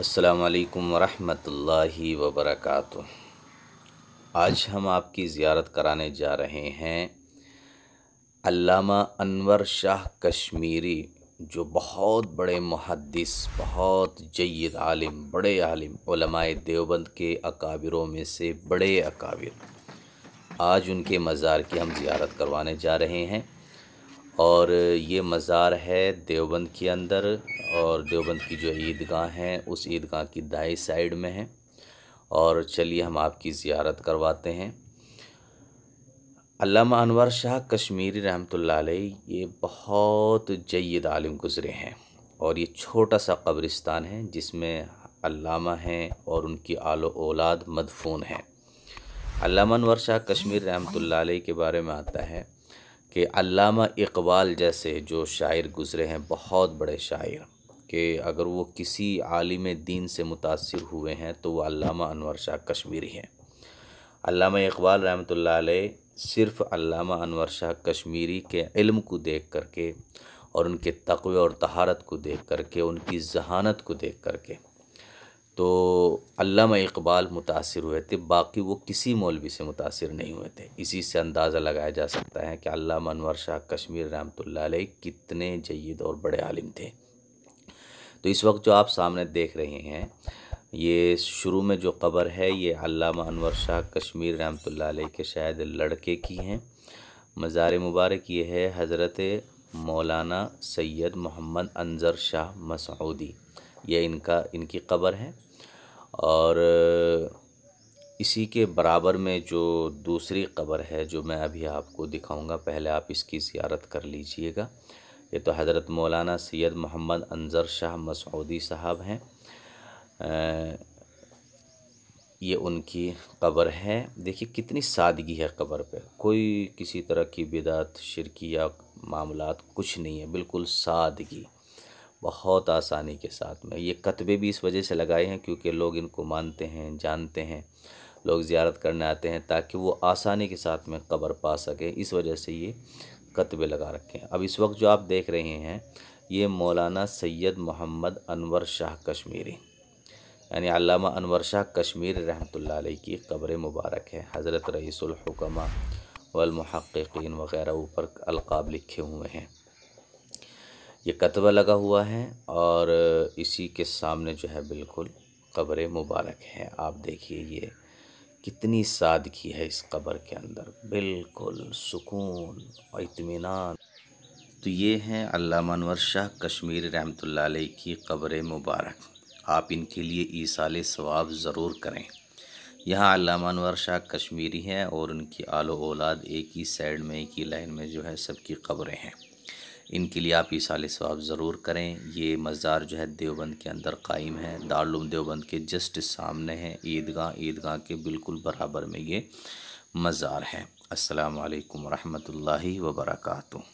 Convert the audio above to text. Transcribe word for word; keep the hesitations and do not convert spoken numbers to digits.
अस्सलाम वालेकुम रहमतुल्लाहि व बरकातहू। आज हम आपकी ज़ियारत कराने जा रहे हैं अल्लामा अनवर शाह कश्मीरी, जो बहुत बड़े मुहद्दिस, बहुत जय्यद आलिम, बड़े आलिम, उलमाए देवबंद के अकाबिरों में से बड़े अकाबिर। आज उनके मज़ार की हम ज़ियारत करवाने जा रहे हैं और ये मज़ार है देवबंद के अंदर, और देवबंद की जो ईदगाह है उस ईदगाह की दाएं साइड में है। और चलिए हम आपकी ज़ियारत करवाते हैं। अल्लामा अनवर शाह कश्मीरी रहमतुल्लाह अलैह ये बहुत जय्यद आलिम गुज़रे हैं, और ये छोटा सा कब्रिस्तान है जिसमें अल्लामा हैं और उनकी आलो औलाद मदफून हैं। अल्लामा अनवर शाह कश्मीरी रहमतुल्लाह अलैह के बारे में आता है कि अल्लामा इकबाल जैसे जो शायर गुज़रे हैं, बहुत बड़े शायर, कि अगर वो किसी आलिम दीन से मुतासिर हुए हैं तो वो अल्लामा अनवर शाह कश्मीरी हैं। अल्लामा इकबाल रहमतुल्लाह अलैह सिर्फ़ अल्लामा अनवर शाह कश्मीरी के इल्म को देख करके और उनके तक़वे और तहारत को देख करके, उनकी जहानत को देख करके तो अल्लामा इकबाल मुतासिर हुए थे, बाकी वो किसी मौलवी से मुतासिर नहीं हुए थे। इसी से अंदाज़ा लगाया जा सकता है कि अल्लामा अनवर शाह कश्मीरी रहमतुल्लाह अलैह कितने जय्यद और बड़े आलिम थे। तो इस वक्त जो आप सामने देख रहे हैं, ये शुरू में जो कब्र है ये अल्लामा अनवर शाह कश्मीरी रहमतुल्लाह अलैह के शायद लड़के की हैं। मज़ार मुबारक ये है हजरत मौलाना सैयद मोहम्मद अनवर शाह मसऊदी, ये इनका इनकी कब्र है। और इसी के बराबर में जो दूसरी कब्र है जो मैं अभी आपको दिखाऊंगा, पहले आप इसकी ज़ियारत कर लीजिएगा। ये तो हज़रत मौलाना सैयद मोहम्मद अनवर शाह मसऊदी साहब हैं, ये उनकी कब्र है। देखिए कितनी सादगी है कब्र पे, कोई किसी तरह की बिदात, शिरकिया मामलात कुछ नहीं है, बिल्कुल सादगी, बहुत आसानी के साथ में। ये कतबे भी इस वजह से लगाए हैं क्योंकि लोग इनको मानते हैं, जानते हैं, लोग ज़ियारत करने आते हैं ताकि वो आसानी के साथ में कब्र पा सकें, इस वजह से ये कतबे लगा रखे हैं। अब इस वक्त जो आप देख रहे हैं ये मौलाना सैयद मोहम्मद अनवर शाह कश्मीरी, यानी अल्लामा अनवर शाह कश्मीरी रहमतुल्लाह अलैह की कब्र मुबारक है। हज़रत रईसुल हुकमा वल मुहक्किकीन वग़ैरह ऊपर अलक़ाब लिखे हुए हैं, ये कतवा लगा हुआ है। और इसी के सामने जो है बिल्कुल कब्र मुबारक है। आप देखिए ये कितनी सादगी है इस कब्र के अंदर, बिल्कुल सुकून और इत्मीनान। तो ये हैं अल्लामा अनवर शाह कश्मीरी रहमतुल्लाह अलैह की कब्र मुबारक। आप इनके लिए ईसाले सवाब ज़रूर करें। यहाँ अल्लामा अनवर शाह कश्मीरी हैं और उनकी आलो औलाद एक ही साइड में, एक ही लाइन में जो है सबकी कब्रें हैं। इनके लिए आप ईसाले सवाब ज़रूर करें। ये मज़ार जो है देवबंद के अंदर कायम है, दारुल देवबंद के जस्ट सामने है, ईदगाह ईदगाह के बिल्कुल बराबर में ये मज़ार है। अस्सलाम वालेकुम रहमतुल्लाहि व बरकातहू।